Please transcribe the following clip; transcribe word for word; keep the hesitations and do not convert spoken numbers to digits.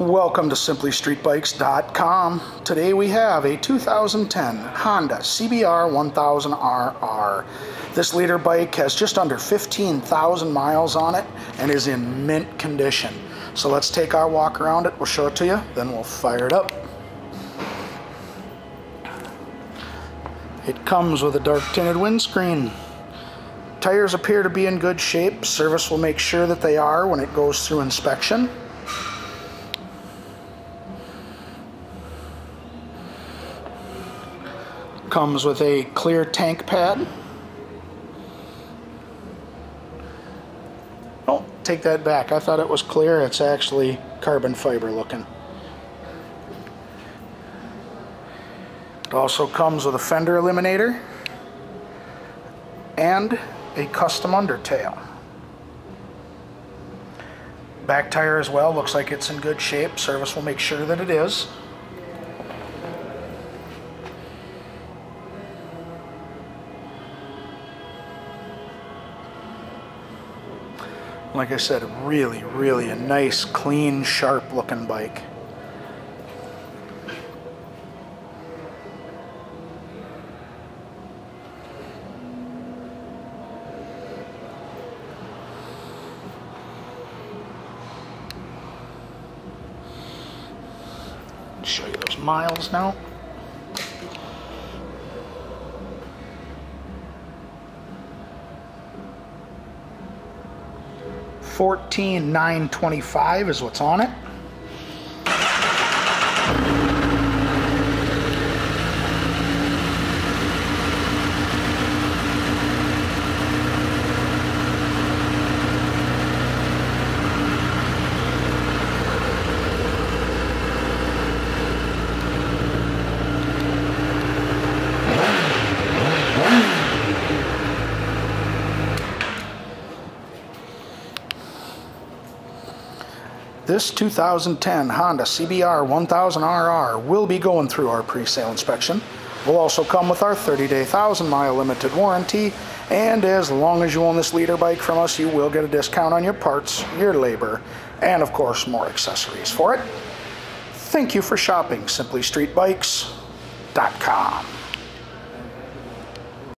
Welcome to simply street bikes dot com. Today we have a two thousand ten Honda C B R one thousand R R. This leader bike has just under fifteen thousand miles on it and is in mint condition. So let's take our walk around it, we'll show it to you, then we'll fire it up. It comes with a dark tinted windscreen. Tires appear to be in good shape. Service will make sure that they are when it goes through inspection. Comes with a clear tank pad. Oh, take that back. I thought it was clear. It's actually carbon fiber looking. It also comes with a fender eliminator and a custom undertail. Back tire as well. Looks like it's in good shape. Service will make sure that it is. Like I said, really, really a nice, clean, sharp looking bike. Show you those miles now. fourteen nine twenty-five is what's on it. This two thousand ten Honda C B R one thousand R R will be going through our pre-sale inspection. Will also come with our thirty day thousand mile limited warranty, and as long as you own this leader bike from us, you will get a discount on your parts, your labor, and of course more accessories for it. Thank you for shopping simply street bikes dot com.